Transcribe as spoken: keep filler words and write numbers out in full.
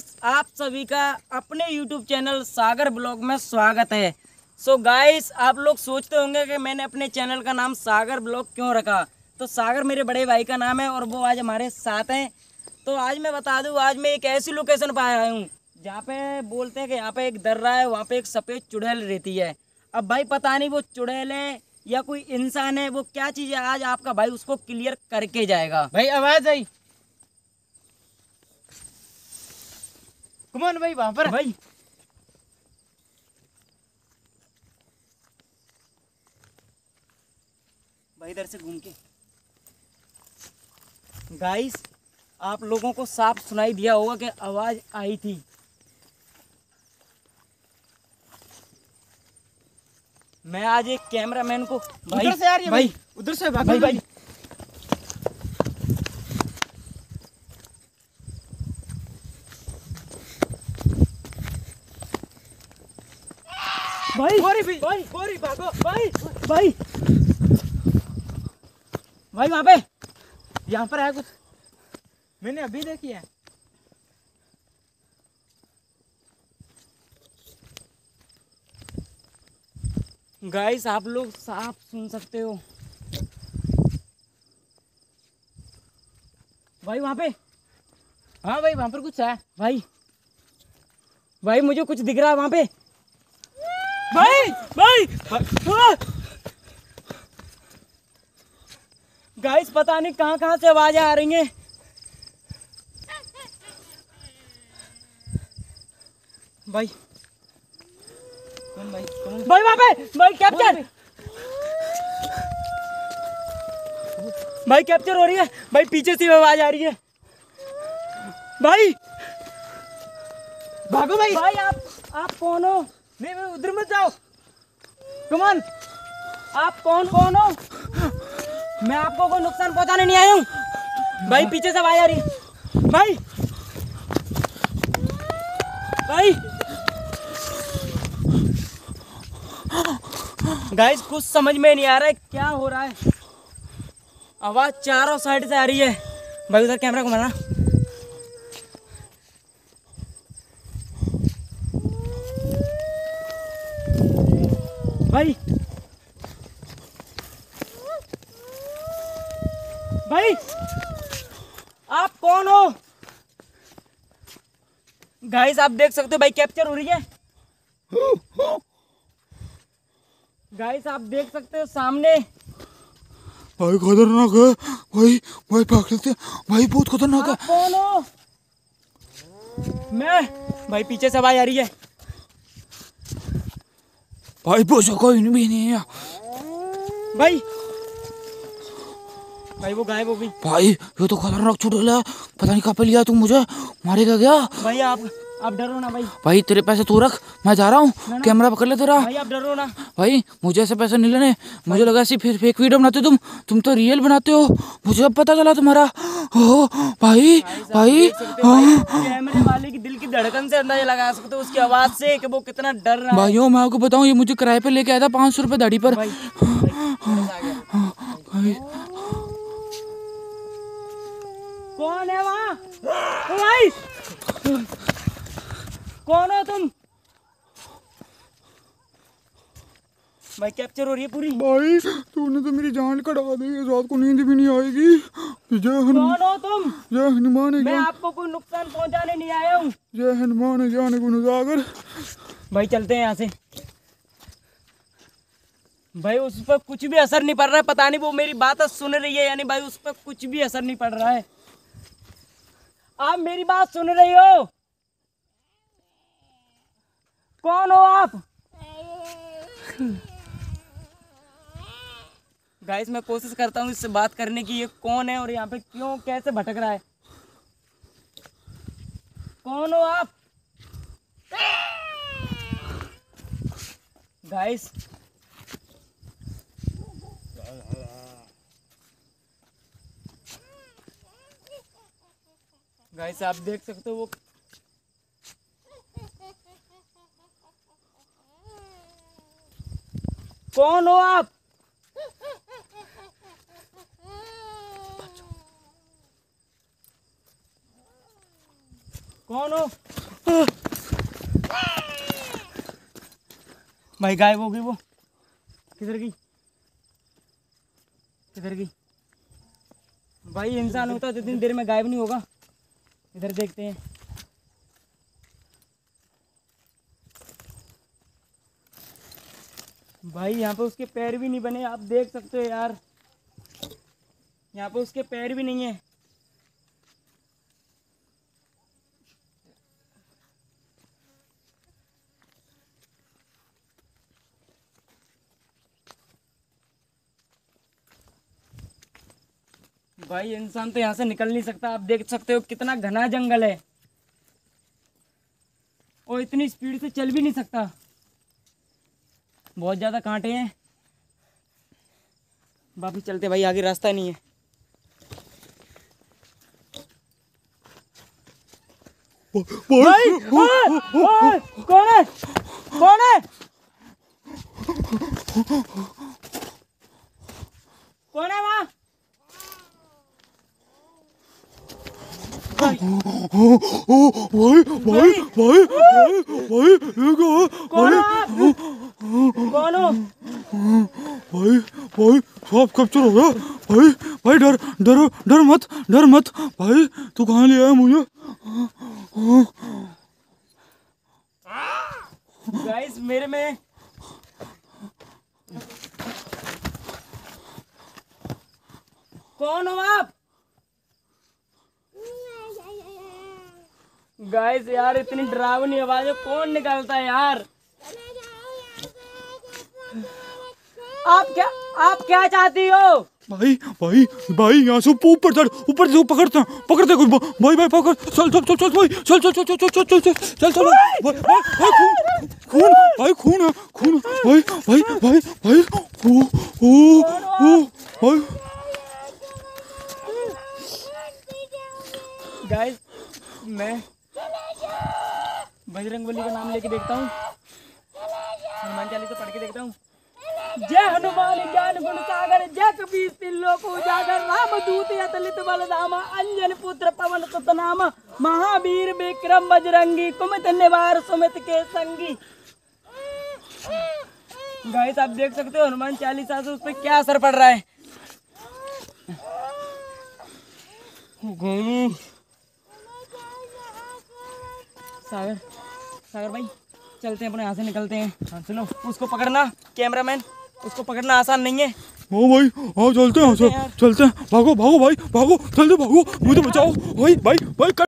Guys आप सभी का अपने यूट्यूब चैनल सागर ब्लॉग में स्वागत है। सो so गाइस आप लोग सोचते होंगे कि मैंने अपने चैनल का नाम सागर ब्लॉग क्यों रखा। तो सागर मेरे बड़े भाई का नाम है और वो आज हमारे साथ हैं। तो आज मैं बता दूं, आज मैं एक ऐसी लोकेशन पर आया हूँ जहाँ पे बोलते हैं कि यहाँ पे एक दर्रा है, वहाँ पे एक सफ़ेद चुड़ैल रहती है। अब भाई पता नहीं वो चुड़ैल है या कोई इंसान है, वो क्या चीज़ है, आज आपका भाई उसको क्लियर करके जाएगा। भाई आवाज़ आई, कमान भाई वहां पर भाई। भाई इधर से घूम के गाइस आप लोगों को साफ सुनाई दिया होगा कि आवाज आई थी। मैं आज एक कैमरामैन को भाई उधर से आ रही है, भाई उधर से भाई, भाई, भाई, भाई। भाई भाई भाई भाई भाई भाई भाई वहाँ पे यहाँ पर आया कुछ, मैंने अभी देखी है। गाइस आप लोग साफ सुन सकते हो भाई वहाँ पे। हाँ भाई वहाँ पर कुछ है भाई, भाई मुझे कुछ दिख रहा है वहाँ पे। भाई भाई गाइस पता नहीं कहां कहां से आवाजें आ रही हैं। भाई भाई भाई वहां पे भाई कैप्चर भाई कैप्चर हो रही है भाई, पीछे से आवाज आ रही है। भाई भागो भाई, भाई आप आप कौन हो? नहीं मैं उधर मत जाओ, कम ऑन। आप कौन कौन हो? मैं आपको कोई नुकसान पहुंचाने नहीं आया हूँ। भाई पीछे से आवाज आ रही है। भाई भाई गाइस कुछ समझ में नहीं आ रहा है क्या हो रहा है, आवाज चारों साइड से आ रही है। भाई उधर कैमरा को मारना। भाई भाई आप कौन हो? गाइस आप देख सकते हो भाई कैप्चर हो रही है। गाइस आप देख सकते हो सामने भाई खतरनाक है भाई, भाई भाग सकते भाई, बहुत खतरनाक है। आप कौन हो? मैं भाई पीछे से आवाज आ रही है। भाई पूछो कोई भी नहीं है भाई, भाई वो गायब हो गई। भाई ये तो खतरनाक चुड़ैल है, पता नहीं कहाँ पे लिया तू, मुझे मारेगा क्या? भाई आप आप डरो ना भाई, भाई तेरे पैसे तू रख, मैं जा रहा हूँ कैमरा पकड़ ले तेरा। भाई आप डरो ना भाई, मुझे ऐसे पैसे नहीं लेने। मुझे लगा ऐसी फिर फेक वीडियो बनाते तुम तुम तो रियल बनाते हो, मुझे अब पता चला तुम्हारा। हो भाई भाई कैमरे वाले की दिल की धड़कन से अंदाजा लगा सकते हो उसकी आवाज से कि वो कितना डर रहा है। भाइयों मैं आपको बताऊँ, ये मुझे किराए पे लेके आया था पाँच सौ रुपये दाढ़ी पर। कौन है वहाँ? कौन हो तुम? भाई कैप्चर हो रही है पूरी। भाई तूने तो मेरी जान कड़ा दी, रात को नींद भी नहीं आएगी। जय हनुमान। कौन हो तुम? जय हनुमान। मैं आपको कोई नुकसान पहुंचाने नहीं आया हूँ। जय हनुमान जाने को सागर। भाई चलते हैं यहाँ से। भाई उस पर कुछ भी असर नहीं पड़ रहा है, पता नहीं वो मेरी बात सुन रही है यानी भाई उस पर कुछ भी असर नहीं पड़ रहा है। आप मेरी बात सुन रही हो? कौन हो आप? गाइस मैं कोशिश करता हूँ इससे बात करने की, ये कौन है और यहाँ पे क्यों कैसे भटक रहा है। कौन हो आप? गाइस गाइस आप देख सकते हो वो कौन हो आप? कौन हो भाई? गायब हो गई वो। किधर गई किधर गई भाई? इंसान होता जितनी देर में गायब नहीं होगा। इधर देखते हैं। भाई यहाँ पे उसके पैर भी नहीं बने, आप देख सकते हो यार, यहाँ पे उसके पैर भी नहीं है। भाई इंसान तो यहाँ से निकल नहीं सकता। आप देख सकते हो कितना घना जंगल है और इतनी स्पीड से चल भी नहीं सकता। बहुत ज़्यादा कांटे हैं। वापस चलते भाई, आगे रास्ता नहीं है। भाई कौन है कौन है कौन है वहाँ? भाई भाई भाई भाई भाई भाई कौन हो भाई? भाई सांप कैप्चर हो गया भाई। भाई डर डरो डर मत डर मत भाई, तू कहाँ ले आया मुझे? गाइस मेरे में कौन हो आप? गाइस यार इतनी डरावनी आवाजें कौन निकालता है यार? आप क्या आप क्या चाहती हो? भाई भाई भाई यहाँ से ऊपर चढ़, ऊपर से पकड़ते पकड़ते कुछ। भाई भाई पकड़, चल चल चल चल भाई, चल चल चल चल चल चल चल चल चल। खून भाई खून है खून भाई भाई भाई भाई ओ ओ ओ। गाइस मैं बजरंगबली का नाम लेके देखता हूँ, हनुमान चालीसा पढ़ के देखता हूँ। जय हनुमान ज्ञान गुण सागर, जय कबीर तिल्लो को उजागर, राम दूत अतलित बल धामा, अंजन पुत्र पवन सुत नामा, महावीर विक्रम बजरंगी, कुमित निवार सुमित के संगी। गाइस आप देख सकते हो हनुमान चालीसा से उस पर क्या असर पड़ रहा है। सागर सागर भाई चलते हैं, अपने यहाँ से निकलते हैं। हाँ सुनो, उसको पकड़ना कैमरामैन, उसको पकड़ना आसान नहीं है। हाँ भाई हाँ चलते हैं, चलते हैं, भागो भागो भाई भागो, चलते भागो, मुझे बचाओ भाई भाई भाई।